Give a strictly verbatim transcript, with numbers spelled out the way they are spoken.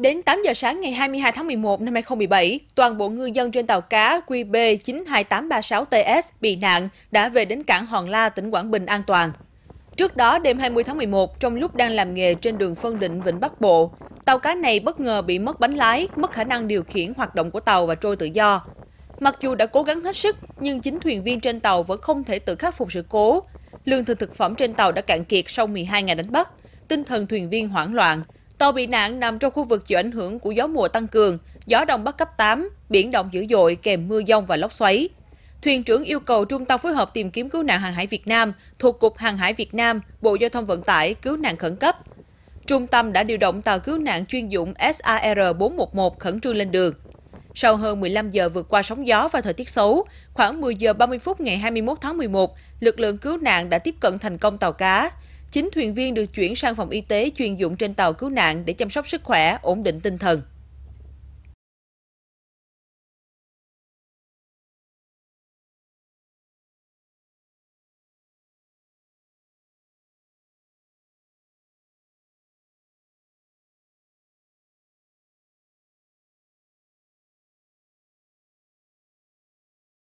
Đến tám giờ sáng ngày hai mươi hai tháng mười một năm hai nghìn không trăm mười bảy, toàn bộ ngư dân trên tàu cá Q B chín hai tám ba sáu T S bị nạn đã về đến cảng Hòn La, tỉnh Quảng Bình an toàn. Trước đó, đêm hai mươi tháng mười một, trong lúc đang làm nghề trên đường Phân Định Vịnh Bắc Bộ, tàu cá này bất ngờ bị mất bánh lái, mất khả năng điều khiển hoạt động của tàu và trôi tự do. Mặc dù đã cố gắng hết sức, nhưng chính thuyền viên trên tàu vẫn không thể tự khắc phục sự cố. Lương thực thực phẩm trên tàu đã cạn kiệt sau mười hai ngày đánh bắt, tinh thần thuyền viên hoảng loạn. Tàu bị nạn nằm trong khu vực chịu ảnh hưởng của gió mùa tăng cường, gió đông bắc cấp tám, biển động dữ dội kèm mưa dông và lốc xoáy. Thuyền trưởng yêu cầu Trung tâm Phối hợp Tìm kiếm Cứu nạn Hàng hải Việt Nam thuộc Cục Hàng hải Việt Nam, Bộ Giao thông Vận tải cứu nạn khẩn cấp. Trung tâm đã điều động tàu cứu nạn chuyên dụng S A R bốn một một khẩn trương lên đường. Sau hơn mười lăm giờ vượt qua sóng gió và thời tiết xấu, khoảng mười giờ ba mươi phút ngày hai mươi mốt tháng mười một, lực lượng cứu nạn đã tiếp cận thành công tàu cá. Chín thuyền viên được chuyển sang phòng y tế chuyên dụng trên tàu cứu nạn để chăm sóc sức khỏe, ổn định tinh thần.